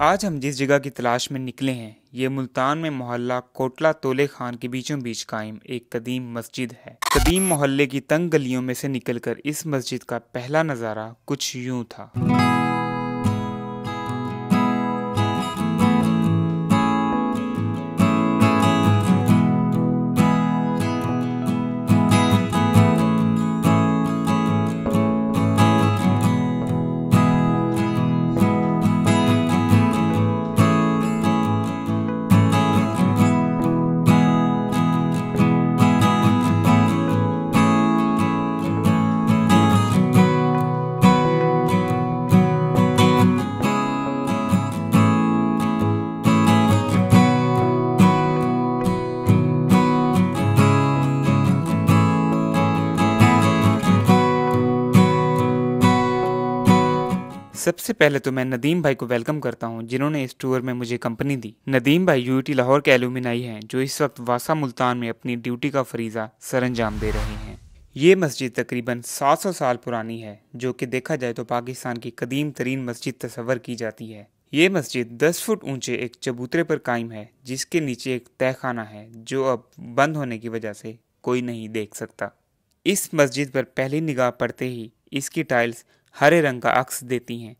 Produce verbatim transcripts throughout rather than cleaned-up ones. आज हम जिस जगह की तलाश में निकले हैं ये मुल्तान में मोहल्ला कोटला तोले खान के बीचों बीच कायम एक कदीम मस्जिद है। कदीम मोहल्ले की तंग गलियों में से निकलकर इस मस्जिद का पहला नज़ारा कुछ यूं था। सबसे पहले तो मैं नदीम भाई को वेलकम करता हूं जिन्होंने इस टूर में मुझे कंपनी दी। नदीम भाई यूईटी लाहौर के एलुमिनाई हैं जो इस वक्त वासा मुल्तान में अपनी ड्यूटी का फरीजा सर अंजाम दे रहे हैं। ये मस्जिद तकरीबन सात सौ साल पुरानी है जो कि देखा जाए तो पाकिस्तान की कदीम तरीन मस्जिद तस्वर की जाती है। ये मस्जिद दस फुट ऊंचे एक चबूतरे पर कायम है जिसके नीचे एक तहखाना है जो अब बंद होने की वजह से कोई नहीं देख सकता। इस मस्जिद पर पहली निगाह पड़ते ही इसकी टाइल्स हरे रंग का अक्स देती हैं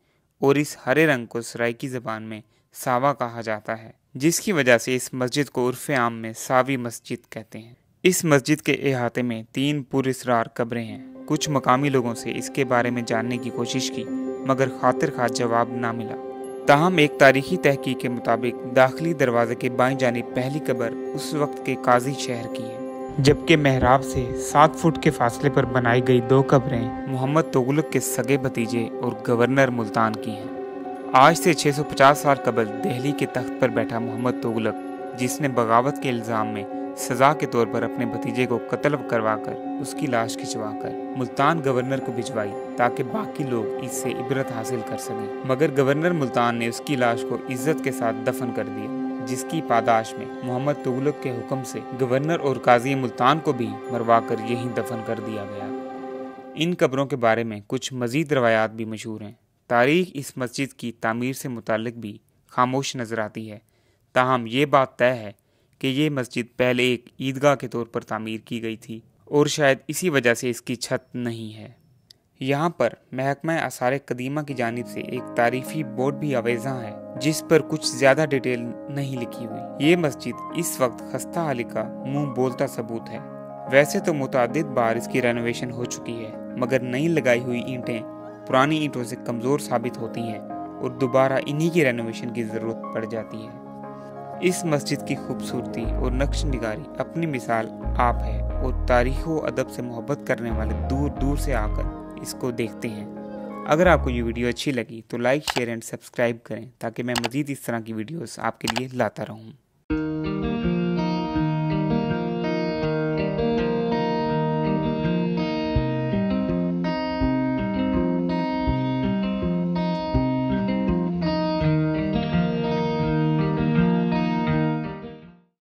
और इस हरे रंग को सराइकी ज़बान में सावा कहा जाता है जिसकी वजह से इस मस्जिद को उर्फ़े आम में सावी मस्जिद कहते हैं। इस मस्जिद के अहाते में तीन पुरअसरार कब्रें हैं। कुछ मकामी लोगों से इसके बारे में जानने की कोशिश की मगर खातिर खा जवाब ना मिला। ताहम एक तारीखी तहकीक के मुताबिक दाखिली दरवाजे के बाईं जानिब पहली कब्र उस वक्त के काजी शहर की है जबकि मेहराब से सात फुट के फासले पर बनाई गई दो कब्रें मोहम्मद तोगलक के सगे भतीजे और गवर्नर मुल्तान की हैं। आज से छह सौ पचास साल कबल दिल्ली के तख्त पर बैठा मोहम्मद तोगलक जिसने बगावत के इल्ज़ाम में सज़ा के तौर पर अपने भतीजे को कत्ल करवाकर उसकी लाश खिंचवाकर मुल्तान गवर्नर को भिजवाई ताकि बाकी लोग इससे इबरत हासिल कर सकें, मगर गवर्नर मुल्तान ने उसकी लाश को इज्जत के साथ दफन कर दिया जिसकी पादाश में मोहम्मद तोगलक के हुक्म से गवर्नर और काजी मुल्तान को भी मरवाकर यहीं दफन कर दिया गया। इन कब्रों के बारे में कुछ मज़ीद रवायात भी मशहूर हैं। तारीख इस मस्जिद की तामीर से मुतालिक भी खामोश नज़र आती है, ताहम ये बात तय है कि ये मस्जिद पहले एक ईदगाह के तौर पर तामीर की गई थी और शायद इसी वजह से इसकी छत नहीं है। यहाँ पर महकमे आसार-ए-क़दीमा की जानिब से एक तारीफी बोर्ड भी आवेज़ा है जिस पर कुछ ज़्यादा डिटेल नहीं लिखी हुई। ये मस्जिद इस वक्त खस्ता हाली का मुँह बोलता सबूत है। वैसे तो मुतादिद बार इसकी रेनोवेशन हो चुकी है मगर नई लगाई हुई ईंटें पुरानी ईंटों से कमज़ोर साबित होती हैं और दोबारा इन्हीं की रेनोवेशन की ज़रूरत पड़ जाती है। इस मस्जिद की खूबसूरती और नक्श निगारी अपनी मिसाल आप है और तारीख व अदब से मोहब्बत करने वाले दूर दूर से आकर इसको देखते हैं। अगर आपको ये वीडियो अच्छी लगी तो लाइक शेयर एंड सब्सक्राइब करें ताकि मैं मज़ीद इस तरह की वीडियोस आपके लिए लाता रहूं।